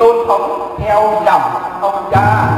Tôn thống theo dòng ông cha